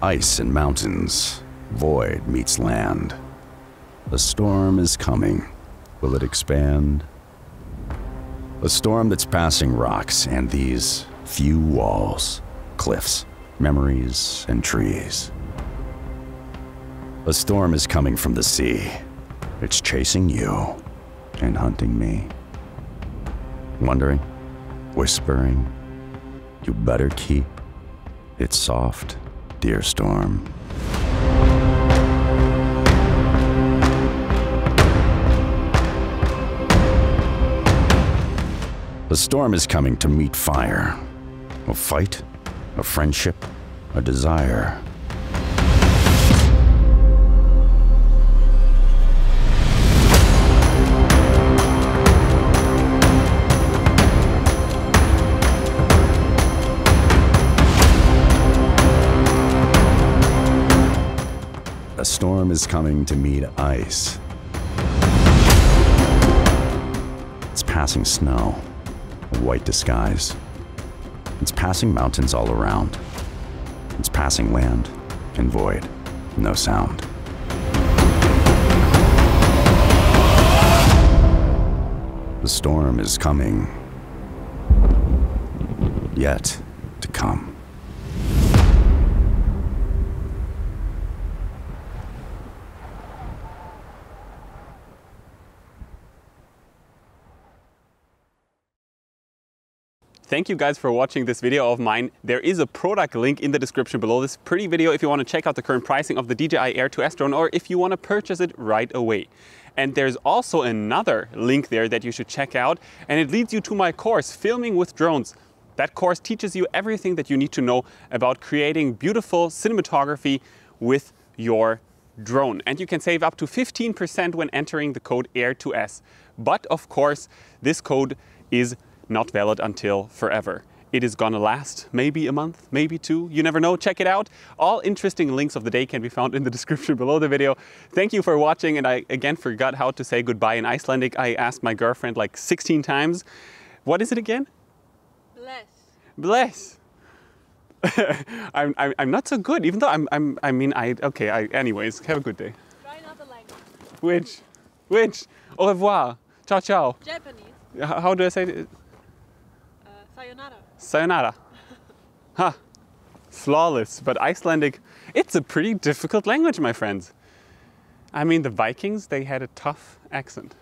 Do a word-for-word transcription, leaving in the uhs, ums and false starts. Ice and mountains. Void meets land. A storm is coming. Will it expand? A storm that's passing rocks and these few walls, cliffs, memories, and trees. A storm is coming from the sea. It's chasing you and hunting me. Wondering, whispering, you better keep. It's soft, dear storm. The storm is coming to meet fire. A fight, a friendship, a desire. A storm is coming to meet ice. It's passing snow. A white disguise. It's passing mountains all around. It's passing land and void, no sound. The storm is coming, yet to come. Thank you guys for watching this video of mine. There is a product link in the description below this pretty video if you want to check out the current pricing of the D J I Air two S drone or if you want to purchase it right away. And there's also another link there that you should check out, and it leads you to my course, Filming with Drones. That course teaches you everything that you need to know about creating beautiful cinematography with your drone. And you can save up to fifteen percent when entering the code air two S. But of course, this code is not valid until forever. It is gonna last maybe a month, maybe two, you never know, check it out. All interesting links of the day can be found in the description below the video. Thank you for watching, and I again forgot how to say goodbye in Icelandic. I asked my girlfriend like sixteen times. What is it again? Bless. Bless. I'm, I'm, I'm not so good, even though I'm, I'm I mean, I, okay, I, anyways, have a good day. Try another language. Which? Which? Au revoir. Ciao, ciao. Japanese. How do I say it? Sayonara. Sayonara. Huh. Flawless, but Icelandic, it's a pretty difficult language, my friends. I mean, the Vikings, they had a tough accent.